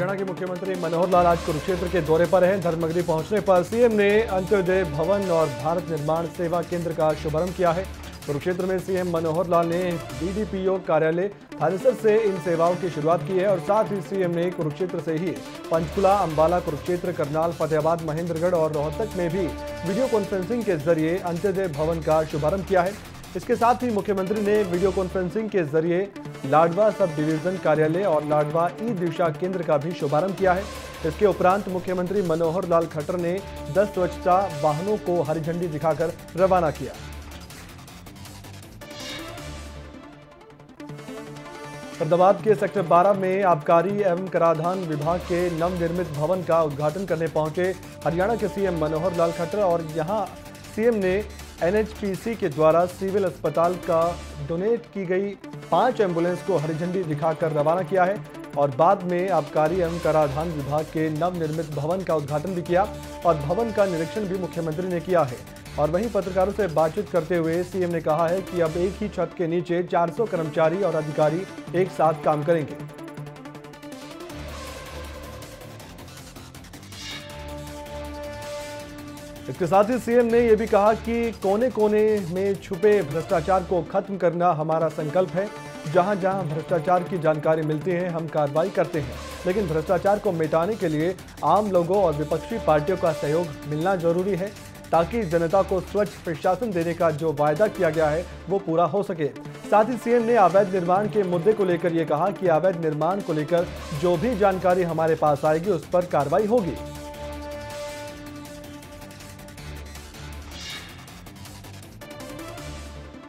हरियाणा के मुख्यमंत्री मनोहर लाल आज कुरुक्षेत्र के दौरे पर हैं। धर्मनगरी पहुंचने पर सीएम ने अंत्योदय भवन और भारत निर्माण सेवा केंद्र का शुभारंभ किया है। कुरुक्षेत्र में सीएम मनोहर लाल ने डीडीपीओ कार्यालय थानेसर से इन सेवाओं की शुरुआत की है और साथ ही सीएम ने कुरुक्षेत्र से ही पंचकुला, अम्बाला, कुरुक्षेत्र, करनाल, फतेहाबाद, महेंद्रगढ़ और रोहतक में भी वीडियो कॉन्फ्रेंसिंग के जरिए अंत्योदय भवन का शुभारंभ किया है। इसके साथ ही मुख्यमंत्री ने वीडियो कॉन्फ्रेंसिंग के जरिए लाडवा सब डिवीजन कार्यालय और लाडवा ई दिशा केंद्र का भी शुभारंभ किया है। इसके उपरांत मुख्यमंत्री मनोहर लाल खट्टर ने 10 स्वच्छता वाहनों को हरी झंडी दिखाकर रवाना किया। फरीदाबाद के सेक्टर 12 में आबकारी एवं कराधान विभाग के नवनिर्मित भवन का उद्घाटन करने पहुंचे हरियाणा के सीएम मनोहर लाल खट्टर और यहां सीएम ने एनएचपीसी के द्वारा सिविल अस्पताल का डोनेट की गई 5 एम्बुलेंस को हरी झंडी दिखाकर रवाना किया है और बाद में आबकारी एवं कराधान विभाग के नवनिर्मित भवन का उद्घाटन भी किया और भवन का निरीक्षण भी मुख्यमंत्री ने किया है। और वहीं पत्रकारों से बातचीत करते हुए सीएम ने कहा है कि अब एक ही छत के नीचे 400 कर्मचारी और अधिकारी एक साथ काम करेंगे। इसके साथ ही सीएम ने यह भी कहा कि कोने कोने में छुपे भ्रष्टाचार को खत्म करना हमारा संकल्प है। जहां जहां भ्रष्टाचार की जानकारी मिलती है हम कार्रवाई करते हैं, लेकिन भ्रष्टाचार को मिटाने के लिए आम लोगों और विपक्षी पार्टियों का सहयोग मिलना जरूरी है ताकि जनता को स्वच्छ प्रशासन देने का जो वायदा किया गया है वो पूरा हो सके। साथ ही सीएम ने अवैध निर्माण के मुद्दे को लेकर ये कहा कि अवैध निर्माण को लेकर जो भी जानकारी हमारे पास आएगी उस पर कार्रवाई होगी।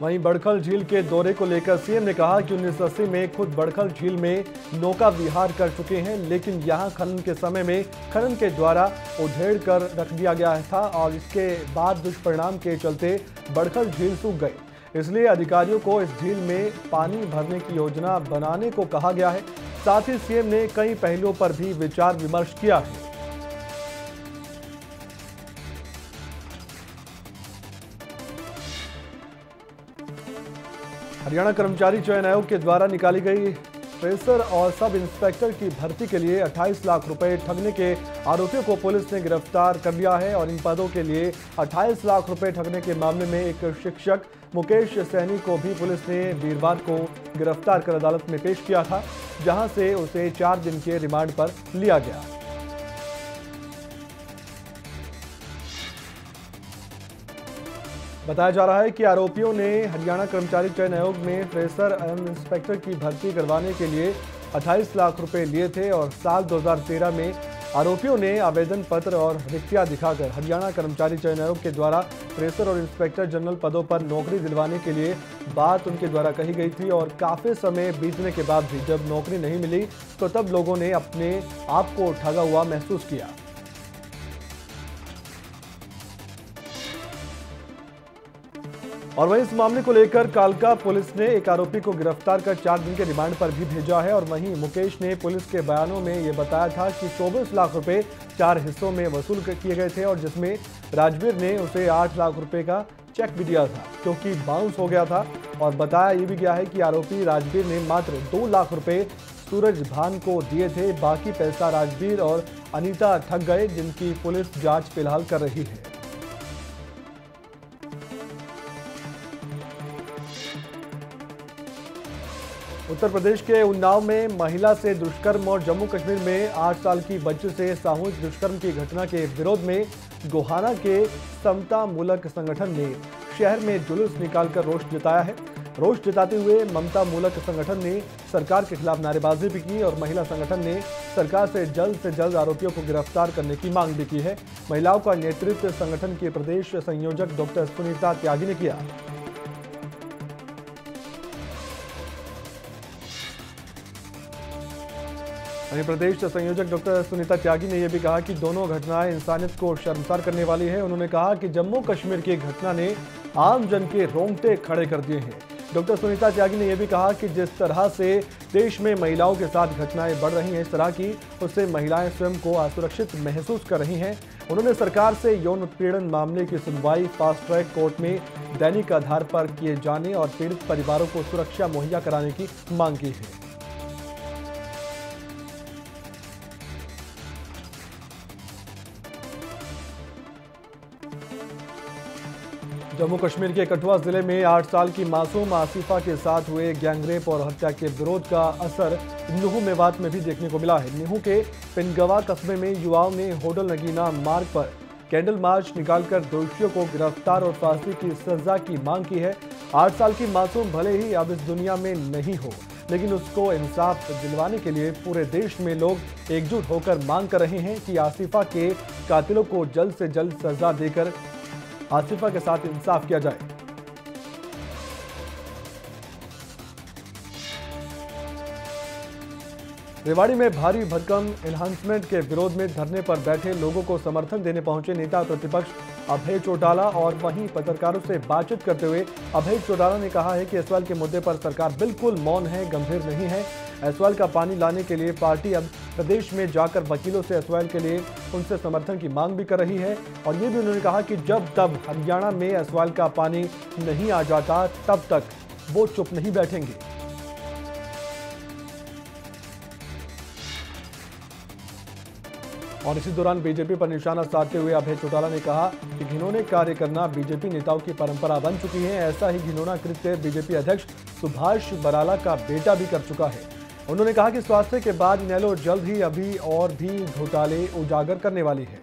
वहीं बड़खल झील के दौरे को लेकर सीएम ने कहा कि 1980 में खुद बड़खल झील में नौका विहार कर चुके हैं, लेकिन यहां खनन के समय में खनन के द्वारा उधेड़ कर रख दिया गया था और इसके बाद दुष्परिणाम के चलते बड़खल झील सूख गई। इसलिए अधिकारियों को इस झील में पानी भरने की योजना बनाने को कहा गया है। साथ ही सीएम ने कई पहलुओं पर भी विचार विमर्श किया है। हरियाणा कर्मचारी चयन आयोग के द्वारा निकाली गई ट्रेसर और सब इंस्पेक्टर की भर्ती के लिए 28 लाख रुपए ठगने के आरोपियों को पुलिस ने गिरफ्तार कर लिया है और इन पदों के लिए 28 लाख रुपए ठगने के मामले में एक शिक्षक मुकेश सैनी को भी पुलिस ने वीरवार को गिरफ्तार कर अदालत में पेश किया था, जहां से उसे 4 दिन के रिमांड पर लिया गया। बताया जा रहा है कि आरोपियों ने हरियाणा कर्मचारी चयन आयोग में फ्रेशर एवं इंस्पेक्टर की भर्ती करवाने के लिए 28 लाख रुपए लिए थे और साल 2013 में आरोपियों ने आवेदन पत्र और रिक्तियां दिखाकर हरियाणा कर्मचारी चयन आयोग के द्वारा फ्रेशर और इंस्पेक्टर जनरल पदों पर नौकरी दिलवाने के लिए बात उनके द्वारा कही गई थी और काफ़ी समय बीतने के बाद भी जब नौकरी नहीं मिली तो तब लोगों ने अपने आप को ठगा हुआ महसूस किया। और वहीं इस मामले को लेकर कालका पुलिस ने एक आरोपी को गिरफ्तार कर 4 दिन के रिमांड पर भी भेजा है और वहीं मुकेश ने पुलिस के बयानों में ये बताया था कि 24 लाख रुपए 4 हिस्सों में वसूल किए गए थे और जिसमें राजवीर ने उसे 8 लाख रुपए का चेक भी दिया था क्योंकि बाउंस हो गया था। और बताया ये भी गया है कि आरोपी राजवीर ने मात्र 2 लाख रुपये सूरज भान को दिए थे, बाकी पैसा राजवीर और अनीता ठग गए, जिनकी पुलिस जाँच फिलहाल कर रही है। उत्तर प्रदेश के उन्नाव में महिला से दुष्कर्म और जम्मू कश्मीर में 8 साल की बच्ची से सामूहिक दुष्कर्म की घटना के विरोध में गोहाना के समता मूलक संगठन ने शहर में जुलूस निकालकर रोष जताया है। रोष जताते हुए ममता मूलक संगठन ने सरकार के खिलाफ नारेबाजी भी की और महिला संगठन ने सरकार से जल्द आरोपियों को गिरफ्तार करने की मांग भी की है। महिलाओं का नेतृत्व संगठन के प्रदेश संयोजक डॉक्टर सुनीता त्यागी ने किया। वहीं प्रदेश संयोजक डॉक्टर सुनीता त्यागी ने यह भी कहा कि दोनों घटनाएं इंसानियत को शर्मसार करने वाली है। उन्होंने कहा कि जम्मू कश्मीर की घटना ने आम जन के रोंगटे खड़े कर दिए हैं। डॉक्टर सुनीता त्यागी ने यह भी कहा कि जिस तरह से देश में महिलाओं के साथ घटनाएं बढ़ रही हैं इस तरह की, उससे महिलाएं स्वयं को असुरक्षित महसूस कर रही हैं। उन्होंने सरकार से यौन उत्पीड़न मामले की सुनवाई फास्ट ट्रैक कोर्ट में दैनिक आधार पर किए जाने और पीड़ित परिवारों को सुरक्षा मुहैया कराने की मांग की है। जम्मू कश्मीर के कठुआ जिले में 8 साल की मासूम आसिफा के साथ हुए गैंगरेप और हत्या के विरोध का असर निहू मेवात में भी देखने को मिला है। निहू के पिनगवा कस्बे में युवाओं ने होटल नगीना मार्ग पर कैंडल मार्च निकालकर दोषियों को गिरफ्तार और फांसी की सजा की मांग की है। 8 साल की मासूम भले ही अब इस दुनिया में नहीं हो, लेकिन उसको इंसाफ दिलवाने के लिए पूरे देश में लोग एकजुट होकर मांग कर रहे हैं कि आसिफा के कातिलों को जल्द से जल्द सजा देकर आसिफा के साथ इंसाफ किया जाए। रेवाड़ी में भारी भरकम एनहांसमेंट के विरोध में धरने पर बैठे लोगों को समर्थन देने पहुंचे नेता प्रतिपक्ष अभय चौटाला। और वहीं पत्रकारों से बातचीत करते हुए अभय चौटाला ने कहा है कि एसवाल के मुद्दे पर सरकार बिल्कुल मौन है, गंभीर नहीं है। एसवाल का पानी लाने के लिए पार्टी अब प्रदेश में जाकर वकीलों से एसवाल के लिए उनसे समर्थन की मांग भी कर रही है। और ये भी उन्होंने कहा कि जब तब हरियाणा में एसवाल का पानी नहीं आ जाता तब तक वो चुप नहीं बैठेंगे। और इसी दौरान बीजेपी पर निशाना साधते हुए अभय चौटाला ने कहा कि घिनौने कार्य करना बीजेपी नेताओं की परंपरा बन चुकी है। ऐसा ही घिनौना कृत्य बीजेपी अध्यक्ष सुभाष बराला का बेटा भी कर चुका है। उन्होंने कहा कि स्वास्थ्य के बाद इनेलो जल्द ही अभी और भी घोटाले उजागर करने वाली है।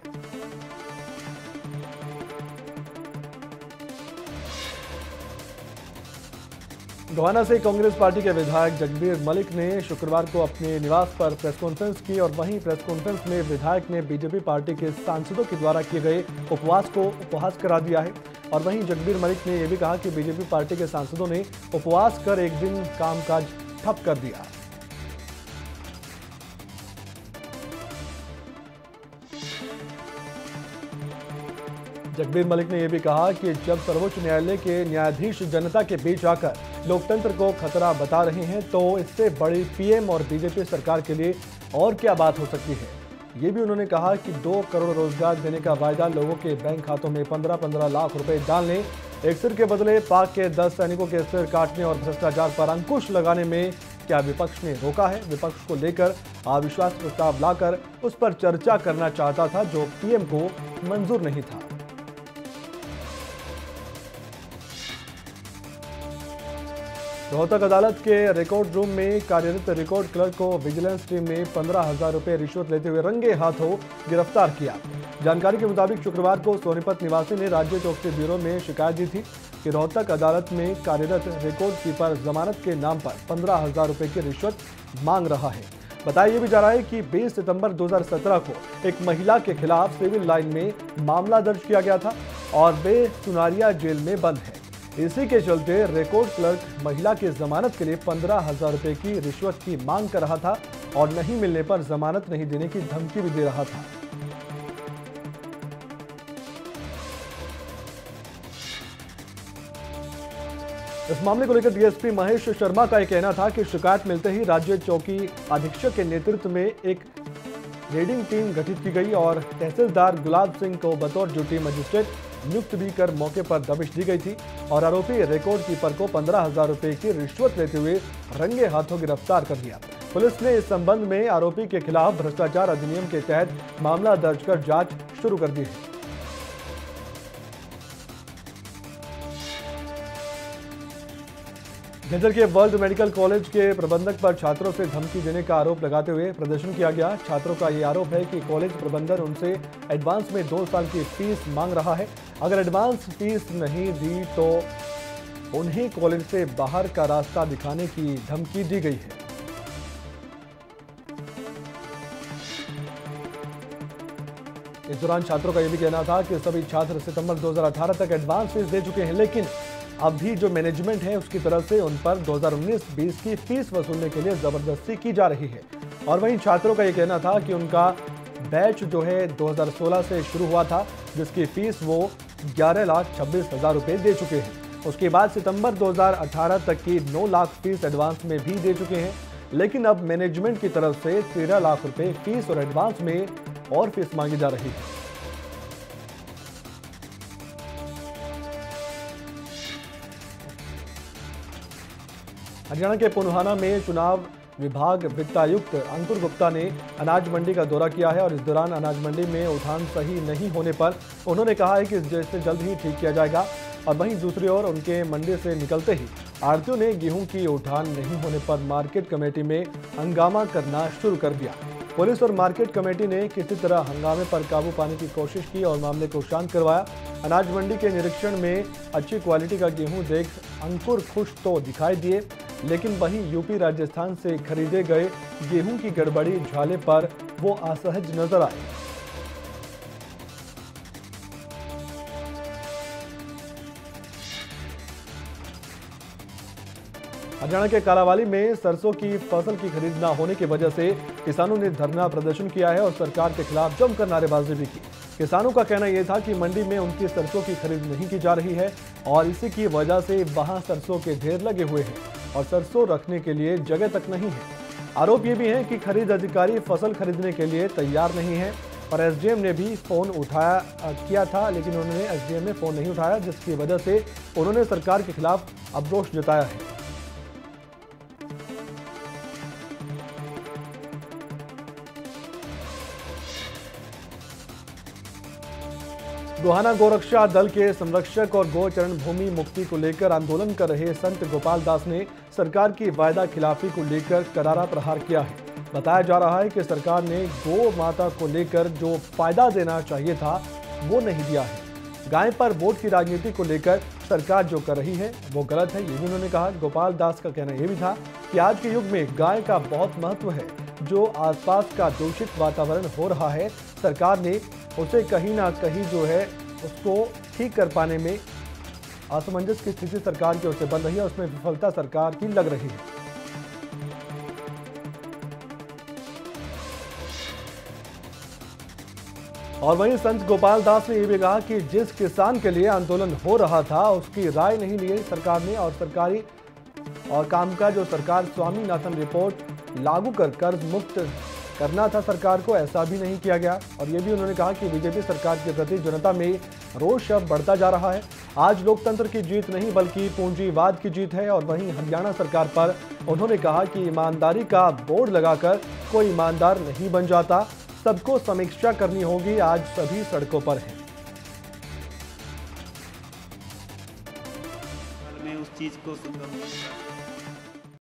गोहाना से कांग्रेस पार्टी के विधायक जगबीर मलिक ने शुक्रवार को अपने निवास पर प्रेस कॉन्फ्रेंस की। और वहीं प्रेस कॉन्फ्रेंस में विधायक ने बीजेपी पार्टी के सांसदों के द्वारा किए गए उपवास को उपहास करार दिया है। और वहीं जगबीर मलिक ने यह भी कहा कि बीजेपी पार्टी के सांसदों ने उपवास कर एक दिन कामकाज ठप कर दिया। जगबीर मलिक ने यह भी कहा कि जब सर्वोच्च न्यायालय के न्यायाधीश जनता के बीच आकर लोकतंत्र को खतरा बता रहे हैं तो इससे बड़ी पीएम और बीजेपी सरकार के लिए और क्या बात हो सकती है। ये भी उन्होंने कहा कि 2 करोड़ रोजगार देने का वायदा, लोगों के बैंक खातों में 15-15 लाख रुपए डालने, एक सिर के बदले पाक के 10 सैनिकों के सिर काटने और भ्रष्टाचार पर अंकुश लगाने में क्या विपक्ष ने रोका है। विपक्ष को लेकर अविश्वास प्रस्ताव लाकर उस पर चर्चा करना चाहता था जो पीएम को मंजूर नहीं था। रोहतक अदालत के रिकॉर्ड रूम में कार्यरत रिकॉर्ड क्लर्क को विजिलेंस टीम ने 15,000 रुपये रिश्वत लेते हुए रंगे हाथों गिरफ्तार किया। जानकारी के मुताबिक शुक्रवार को सोनीपत निवासी ने राज्य चौकसी ब्यूरो में शिकायत दी थी कि रोहतक अदालत में कार्यरत रिकॉर्ड कीपर जमानत के नाम पर 15,000 रुपये की रिश्वत मांग रहा है। बताया यह भी जा रहा है कि 20 सितंबर 2017 को एक महिला के खिलाफ सिविल लाइन में मामला दर्ज किया गया था और वे सुनारिया जेल में बंद है। इसी के चलते रिकॉर्ड क्लर्क महिला के जमानत के लिए 15,000 रुपए की रिश्वत की मांग कर रहा था और नहीं मिलने पर जमानत नहीं देने की धमकी भी दे रहा था। इस मामले को लेकर डीएसपी महेश शर्मा का यह कहना था कि शिकायत मिलते ही राज्य चौकी अधीक्षक के नेतृत्व में एक रेडिंग टीम गठित की गई और तहसीलदार गुलाब सिंह को बतौर ड्यूटी मजिस्ट्रेट नियुक्त भी कर मौके पर दबिश दी गई थी। और आरोपी रिकॉर्ड कीपर को 15,000 रुपए की रिश्वत लेते हुए रंगे हाथों गिरफ्तार कर लिया। पुलिस ने इस संबंध में आरोपी के खिलाफ भ्रष्टाचार अधिनियम के तहत मामला दर्ज कर जांच शुरू कर दी है। झज्जर के वर्ल्ड मेडिकल कॉलेज के प्रबंधक पर छात्रों से धमकी देने का आरोप लगाते हुए प्रदर्शन किया गया। छात्रों का ये आरोप है कि कॉलेज प्रबंधन उनसे एडवांस में 2 साल की फीस मांग रहा है। अगर एडवांस फीस नहीं दी तो उन्हें कॉलेज से बाहर का रास्ता दिखाने की धमकी दी गई है। इस दौरान छात्रों का यह भी कहना था कि सभी छात्र सितंबर 2018 तक एडवांस फीस दे चुके हैं, लेकिन अभी जो मैनेजमेंट है उसकी तरफ से उन पर 2019-20 की फीस वसूलने के लिए जबरदस्ती की जा रही है। और वहीं छात्रों का ये कहना था कि उनका बैच जो है 2016 से शुरू हुआ था, जिसकी फीस वो 11,26,000 रुपये दे चुके हैं। उसके बाद सितंबर 2018 तक की 9 लाख फीस एडवांस में भी दे चुके हैं, लेकिन अब मैनेजमेंट की तरफ से 13 लाख रुपये फीस और एडवांस में और फीस मांगी जा रही है। हरियाणा के पुनहाना में चुनाव विभाग वित्त आयुक्त अंकुर गुप्ता ने अनाज मंडी का दौरा किया है। और इस दौरान अनाज मंडी में उठान सही नहीं होने पर उन्होंने कहा है कि इसे जल्द ही ठीक किया जाएगा। और वहीं दूसरी ओर उनके मंदिर से निकलते ही आढ़तियों ने गेहूं की उठान नहीं होने पर मार्केट कमेटी में हंगामा करना शुरू कर दिया। पुलिस और मार्केट कमेटी ने किसी तरह हंगामे पर काबू पाने की कोशिश की और मामले को शांत करवाया। अनाज मंडी के निरीक्षण में अच्छी क्वालिटी का गेहूं देख अंकुर खुश तो दिखाई दिए, लेकिन वहीं यूपी राजस्थान से खरीदे गए गेहूं की गड़बड़ी झाले पर वो असहज नजर आए। हरियाणा के कालांवाली में सरसों की फसल की खरीद न होने की वजह से किसानों ने धरना प्रदर्शन किया है और सरकार के खिलाफ जमकर नारेबाजी भी की। किसानों का कहना यह था कि मंडी में उनकी सरसों की खरीद नहीं की जा रही है और इसी की वजह से वहां सरसों के ढेर लगे हुए हैं और सरसों रखने के लिए जगह तक नहीं है। आरोप ये भी है कि खरीद अधिकारी फसल खरीदने के लिए तैयार नहीं है और एसडीएम ने भी फोन उठाया किया था, लेकिन उन्होंने एसडीएम ने फोन नहीं उठाया, जिसकी वजह से उन्होंने सरकार के खिलाफ आक्रोश जताया है। गोहाना गोरक्षा दल के संरक्षक और गोचरण भूमि मुक्ति को लेकर आंदोलन कर रहे संत गोपाल दास ने सरकार की वायदा खिलाफी को लेकर करारा प्रहार किया है। बताया जा रहा है कि सरकार ने गौ माता को लेकर जो फायदा देना चाहिए था वो नहीं दिया है। गाय पर वोट की राजनीति को लेकर सरकार जो कर रही है वो गलत है, ये भी उन्होंने कहा। गोपाल दास का कहना यह भी था कि आज के युग में गाय का बहुत महत्व है। जो आसपास का दूषित वातावरण हो रहा है, सरकार ने उसे कहीं ना कहीं जो है उसको ठीक कर पाने में असमंजस की स्थिति सरकार की ओर से बन रही है, उसमें विफलता सरकार की लग रही है। और वहीं संत गोपाल दास ने यह भी कहा कि जिस किसान के लिए आंदोलन हो रहा था उसकी राय नहीं ली सरकार ने और सरकारी और कामकाज और सरकार स्वामीनाथन रिपोर्ट लागू कर कर्ज मुक्त करना था सरकार को, ऐसा भी नहीं किया गया। और ये भी उन्होंने कहा कि बीजेपी सरकार के प्रति जनता में रोष अब बढ़ता जा रहा है। आज लोकतंत्र की जीत नहीं बल्कि पूंजीवाद की जीत है। और वहीं हरियाणा सरकार पर उन्होंने कहा कि ईमानदारी का बोर्ड लगाकर कोई ईमानदार नहीं बन जाता, सबको समीक्षा करनी होगी। आज सभी सड़कों पर है। मैं उस चीज को